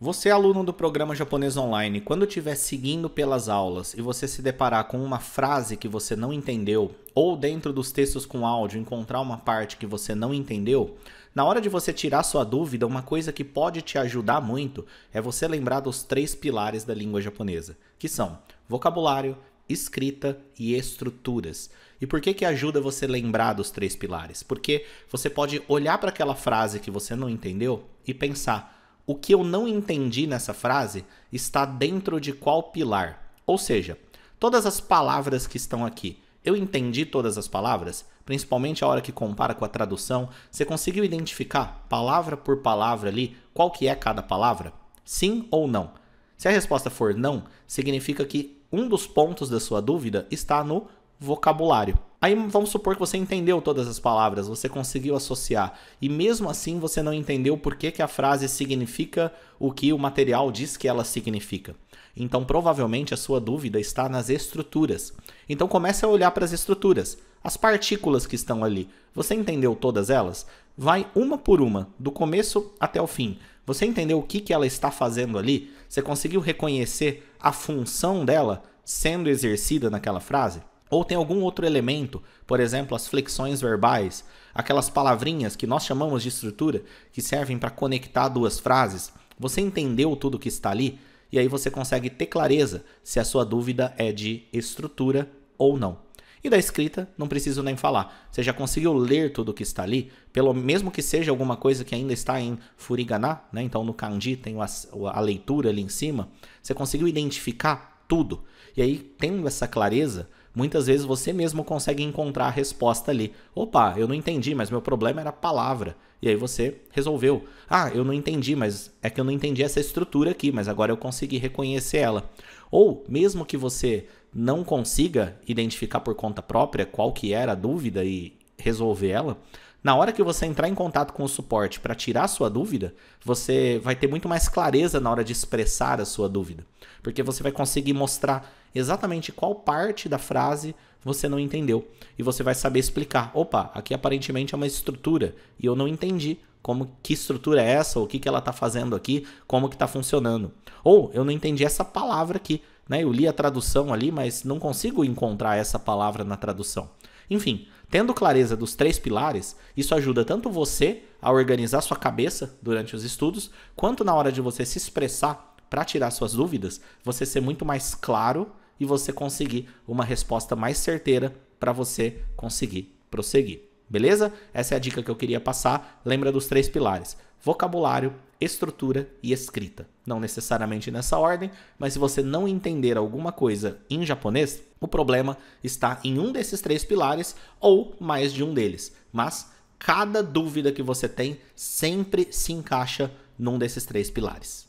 Você é aluno do Programa Japonês Online, quando estiver seguindo pelas aulas e você se deparar com uma frase que você não entendeu, ou dentro dos textos com áudio encontrar uma parte que você não entendeu, na hora de você tirar sua dúvida, uma coisa que pode te ajudar muito é você lembrar dos 3 pilares da língua japonesa, que são vocabulário, escrita e estruturas. E por que que ajuda você lembrar dos 3 pilares? Porque você pode olhar para aquela frase que você não entendeu e pensar: o que eu não entendi nessa frase está dentro de qual pilar? Ou seja, todas as palavras que estão aqui, eu entendi todas as palavras? Principalmente a hora que compara com a tradução, você conseguiu identificar palavra por palavra ali, qual que é cada palavra? Sim ou não? Se a resposta for não, significa que um dos pontos da sua dúvida está no vocabulário. Aí vamos supor que você entendeu todas as palavras, você conseguiu associar, e mesmo assim você não entendeu por que que a frase significa o que o material diz que ela significa. Então provavelmente a sua dúvida está nas estruturas. Então comece a olhar para as estruturas, as partículas que estão ali. Você entendeu todas elas? Vai uma por uma, do começo até o fim. Você entendeu o que que ela está fazendo ali? Você conseguiu reconhecer a função dela sendo exercida naquela frase? Ou tem algum outro elemento, por exemplo, as flexões verbais, aquelas palavrinhas que nós chamamos de estrutura, que servem para conectar duas frases. Você entendeu tudo que está ali? E aí você consegue ter clareza se a sua dúvida é de estrutura ou não. E da escrita, não preciso nem falar. Você já conseguiu ler tudo o que está ali, mesmo que seja alguma coisa que ainda está em furigana, né? Então no kanji tem a leitura ali em cima. Você conseguiu identificar tudo. E aí, tendo essa clareza, muitas vezes você mesmo consegue encontrar a resposta ali. Opa, eu não entendi, mas meu problema era a palavra. E aí você resolveu. Ah, eu não entendi, mas é que eu não entendi essa estrutura aqui, mas agora eu consegui reconhecer ela. Ou, mesmo que você não consiga identificar por conta própria qual que era a dúvida e resolver ela, na hora que você entrar em contato com o suporte para tirar sua dúvida, você vai ter muito mais clareza na hora de expressar a sua dúvida. Porque você vai conseguir mostrar exatamente qual parte da frase você não entendeu. E você vai saber explicar. Opa, aqui aparentemente é uma estrutura e eu não entendi como que estrutura é essa, o que que ela está fazendo aqui, como que está funcionando. Ou eu não entendi essa palavra aqui, né? Eu li a tradução ali, mas não consigo encontrar essa palavra na tradução. Enfim, tendo clareza dos 3 pilares, isso ajuda tanto você a organizar sua cabeça durante os estudos, quanto na hora de você se expressar para tirar suas dúvidas, você ser muito mais claro e você conseguir uma resposta mais certeira para você conseguir prosseguir. Beleza? Essa é a dica que eu queria passar. Lembra dos 3 pilares: vocabulário, estrutura e escrita. Não necessariamente nessa ordem, mas se você não entender alguma coisa em japonês, o problema está em um desses 3 pilares ou mais de um deles. Mas cada dúvida que você tem sempre se encaixa num desses 3 pilares.